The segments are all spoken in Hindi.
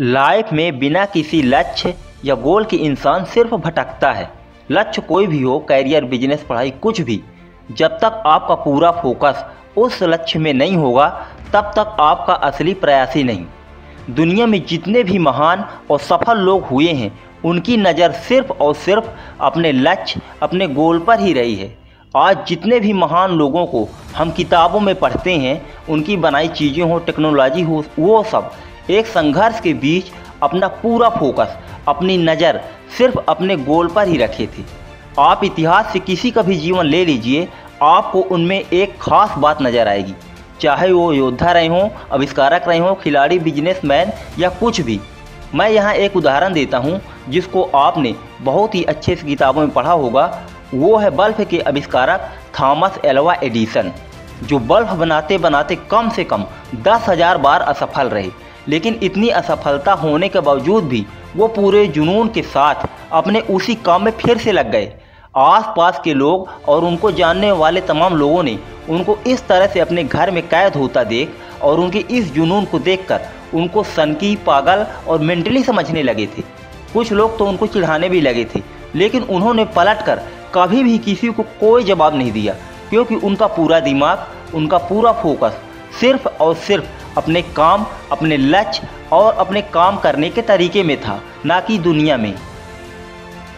लाइफ में बिना किसी लक्ष्य या गोल के इंसान सिर्फ भटकता है। लक्ष्य कोई भी हो, कैरियर, बिजनेस, पढ़ाई, कुछ भी। जब तक आपका पूरा फोकस उस लक्ष्य में नहीं होगा तब तक आपका असली प्रयास ही नहीं। दुनिया में जितने भी महान और सफल लोग हुए हैं उनकी नज़र सिर्फ और सिर्फ अपने लक्ष्य, अपने गोल पर ही रही है। आज जितने भी महान लोगों को हम किताबों में पढ़ते हैं, उनकी बनाई चीज़ें हों, टेक्नोलॉजी हो, वो सब एक संघर्ष के बीच अपना पूरा फोकस, अपनी नज़र सिर्फ अपने गोल पर ही रखे थे। आप इतिहास से किसी का भी जीवन ले लीजिए, आपको उनमें एक खास बात नज़र आएगी। चाहे वो योद्धा रहे हों, आविष्कारक रहे हों, खिलाड़ी, बिजनेसमैन या कुछ भी। मैं यहाँ एक उदाहरण देता हूँ जिसको आपने बहुत ही अच्छे से किताबों में पढ़ा होगा। वो है बल्ब के आविष्कारक थॉमस एल्वा एडिसन, जो बल्ब बनाते बनाते कम से कम 10,000 बार असफल रहे, लेकिन इतनी असफलता होने के बावजूद भी वो पूरे जुनून के साथ अपने उसी काम में फिर से लग गए। आसपास के लोग और उनको जानने वाले तमाम लोगों ने उनको इस तरह से अपने घर में कैद होता देख और उनके इस जुनून को देखकर उनको सनकी, पागल और मेंटली समझने लगे थे। कुछ लोग तो उनको चिढ़ाने भी लगे थे, लेकिन उन्होंने पलटकर कभी भी किसी को कोई जवाब नहीं दिया, क्योंकि उनका पूरा दिमाग, उनका पूरा फोकस सिर्फ और सिर्फ अपने काम, अपने लक्ष्य और अपने काम करने के तरीके में था, ना कि दुनिया में।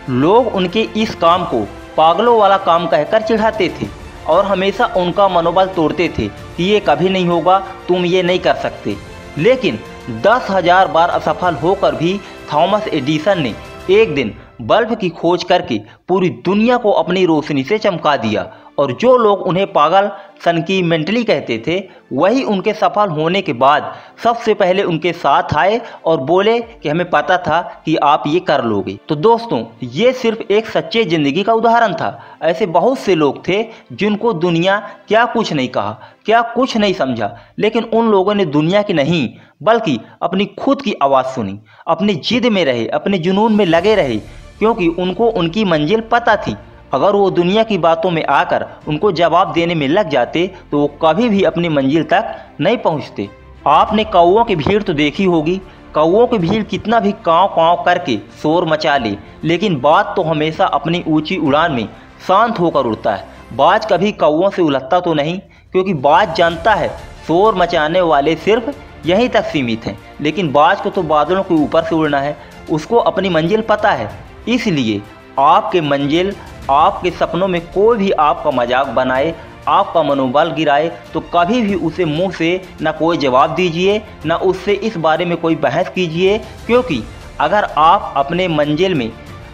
लोग उनके इस काम को पागलों वाला काम कहकर चिढ़ाते थे और हमेशा उनका मनोबल तोड़ते थे कि ये कभी नहीं होगा, तुम ये नहीं कर सकते। लेकिन 10,000 बार असफल होकर भी थॉमस एडिसन ने एक दिन बल्ब की खोज करके पूरी दुनिया को अपनी रोशनी से चमका दिया, और जो लोग उन्हें पागल, सनकी, मेंटली कहते थे, वही उनके सफल होने के बाद सबसे पहले उनके साथ आए और बोले कि हमें पता था कि आप ये कर लोगे। तो दोस्तों, ये सिर्फ एक सच्चे ज़िंदगी का उदाहरण था। ऐसे बहुत से लोग थे जिनको दुनिया क्या कुछ नहीं कहा, क्या कुछ नहीं समझा, लेकिन उन लोगों ने दुनिया की नहीं बल्कि अपनी खुद की आवाज़ सुनी, अपनी जिद में रहे, अपने जुनून में लगे रहे, क्योंकि उनको उनकी मंजिल पता थी। अगर वो दुनिया की बातों में आकर उनको जवाब देने में लग जाते तो वो कभी भी अपनी मंजिल तक नहीं पहुंचते। आपने कौओं की भीड़ तो देखी होगी। कौओं की भीड़ कितना भी कांव कांव करके शोर मचा ले, लेकिन बाज तो हमेशा अपनी ऊंची उड़ान में शांत होकर उड़ता है। बाज कभी कौओं से उलझता तो नहीं, क्योंकि बाज जानता है शोर मचाने वाले सिर्फ यहीं तक सीमित हैं, लेकिन बाज को तो बादलों के ऊपर से उड़ना है, उसको अपनी मंजिल पता है। इसलिए आपके मंजिल, आपके सपनों में कोई भी आपका मजाक बनाए, आपका मनोबल गिराए, तो कभी भी उसे मुंह से ना कोई जवाब दीजिए, ना उससे इस बारे में कोई बहस कीजिए, क्योंकि अगर आप अपने मंजिल में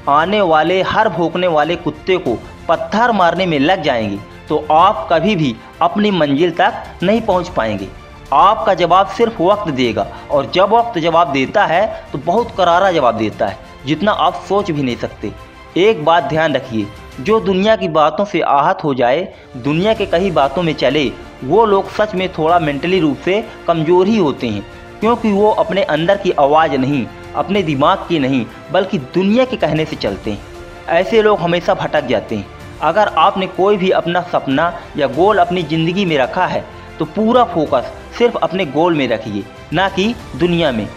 आने वाले हर भौंकने वाले कुत्ते को पत्थर मारने में लग जाएंगे तो आप कभी भी अपनी मंजिल तक नहीं पहुंच पाएंगे। आपका जवाब सिर्फ वक्त देगा, और जब वक्त जवाब देता है तो बहुत करारा जवाब देता है, जितना आप सोच भी नहीं सकते। एक बात ध्यान रखिए, जो दुनिया की बातों से आहत हो जाए, दुनिया के कई बातों में चले, वो लोग सच में थोड़ा मेंटली रूप से कमज़ोर ही होते हैं, क्योंकि वो अपने अंदर की आवाज़ नहीं, अपने दिमाग की नहीं, बल्कि दुनिया के कहने से चलते हैं। ऐसे लोग हमेशा भटक जाते हैं। अगर आपने कोई भी अपना सपना या गोल अपनी ज़िंदगी में रखा है तो पूरा फोकस सिर्फ अपने गोल में रखिए, ना कि दुनिया में,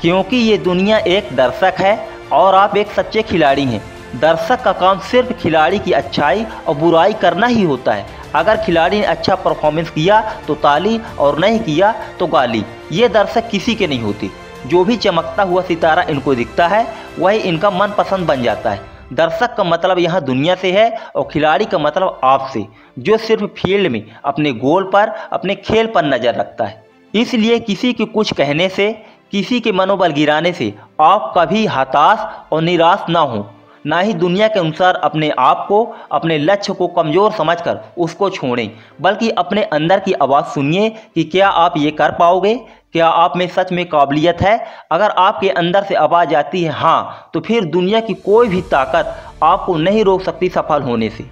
क्योंकि ये दुनिया एक दर्शक है और आप एक सच्चे खिलाड़ी हैं। दर्शक का काम सिर्फ खिलाड़ी की अच्छाई और बुराई करना ही होता है। अगर खिलाड़ी ने अच्छा परफॉर्मेंस किया तो ताली, और नहीं किया तो गाली। ये दर्शक किसी के नहीं होते। जो भी चमकता हुआ सितारा इनको दिखता है वही इनका मनपसंद बन जाता है। दर्शक का मतलब यहाँ दुनिया से है और खिलाड़ी का मतलब आपसे, जो सिर्फ फील्ड में अपने गोल पर, अपने खेल पर नज़र रखता है। इसलिए किसी के कुछ कहने से, किसी के मनोबल गिराने से आप कभी हताश और निराश ना हो, ना ही दुनिया के अनुसार अपने आप को, अपने लक्ष्य को कमज़ोर समझकर उसको छोड़ें, बल्कि अपने अंदर की आवाज़ सुनिए कि क्या आप ये कर पाओगे, क्या आप में सच में काबिलियत है। अगर आपके अंदर से आवाज़ आती है हाँ, तो फिर दुनिया की कोई भी ताकत आपको नहीं रोक सकती सफल होने से।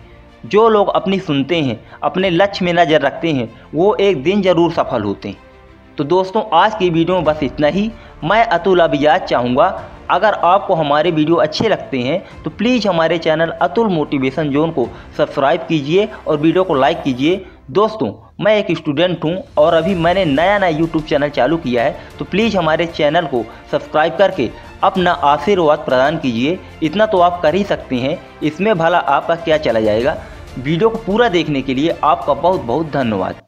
जो लोग अपनी सुनते हैं, अपने लक्ष्य में नज़र रखते हैं, वो एक दिन ज़रूर सफल होते हैं। तो दोस्तों, आज की वीडियो में बस इतना ही। मैं अतुल अभियाद चाहूँगा, अगर आपको हमारे वीडियो अच्छे लगते हैं तो प्लीज़ हमारे चैनल अतुल मोटिवेशन जोन को सब्सक्राइब कीजिए और वीडियो को लाइक कीजिए। दोस्तों मैं एक स्टूडेंट हूं और अभी मैंने नया यूट्यूब चैनल चालू किया है, तो प्लीज़ हमारे चैनल को सब्सक्राइब करके अपना आशीर्वाद प्रदान कीजिए। इतना तो आप कर ही सकते हैं, इसमें भला आपका क्या चला जाएगा। वीडियो को पूरा देखने के लिए आपका बहुत बहुत धन्यवाद।